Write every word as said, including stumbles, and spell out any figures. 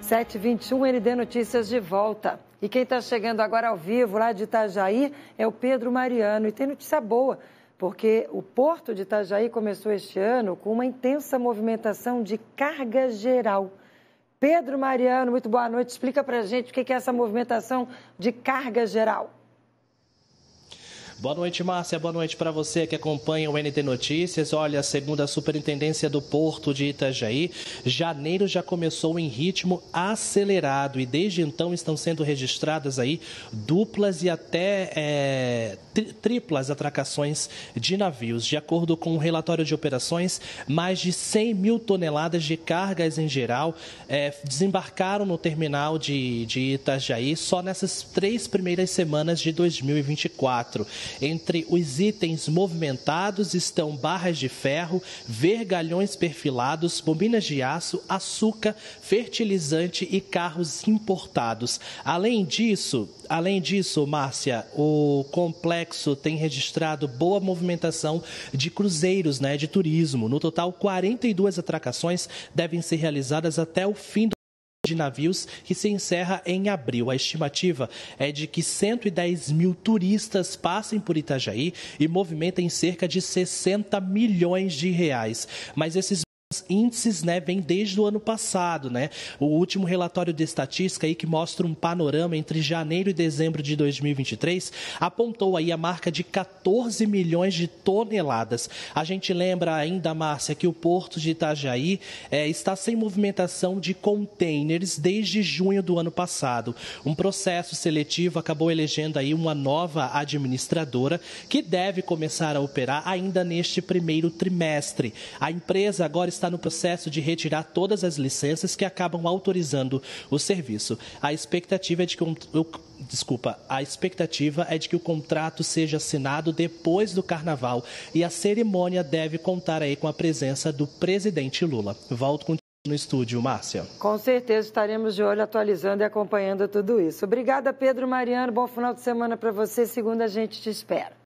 sete e vinte e um, N D Notícias de volta. E quem está chegando agora ao vivo lá de Itajaí é o Pedro Mariano. E tem notícia boa, porque o Porto de Itajaí começou este ano com uma intensa movimentação de carga geral. Pedro Mariano, muito boa noite. Explica para a gente o que é essa movimentação de carga geral. Boa noite, Márcia. Boa noite para você que acompanha o N D Notícias. Olha, segundo a Superintendência do Porto de Itajaí, janeiro já começou em ritmo acelerado e desde então estão sendo registradas aí duplas e até é, tri triplas atracações de navios. De acordo com o relatório de operações, mais de cem mil toneladas de cargas em geral é, desembarcaram no terminal de, de Itajaí só nessas três primeiras semanas de dois mil e vinte e quatro. Entre os itens movimentados estão barras de ferro, vergalhões perfilados, bobinas de aço, açúcar, fertilizante e carros importados. Além disso, além disso, Márcia, o complexo tem registrado boa movimentação de cruzeiros, né, de turismo. No total, quarenta e duas atracações devem ser realizadas até o fim do de navios, que se encerra em abril. A estimativa é de que cento e dez mil turistas passem por Itajaí e movimentem cerca de sessenta milhões de reais. Mas esses índices, né, vem desde o ano passado, né? O último relatório de estatística aí que mostra um panorama entre janeiro e dezembro de dois mil e vinte e três apontou aí a marca de quatorze milhões de toneladas. A gente lembra ainda, Márcia, que o Porto de Itajaí é, está sem movimentação de contêineres desde junho do ano passado. Um processo seletivo acabou elegendo aí uma nova administradora que deve começar a operar ainda neste primeiro trimestre. A empresa agora está está no processo de retirar todas as licenças que acabam autorizando o serviço. A expectativa é de que um, desculpa, a expectativa é de que o contrato seja assinado depois do Carnaval e a cerimônia deve contar aí com a presença do presidente Lula. Volto contigo no estúdio, Márcia. Com certeza estaremos de olho, atualizando e acompanhando tudo isso. Obrigada, Pedro Mariano. Bom final de semana para você. Segunda a gente te espera.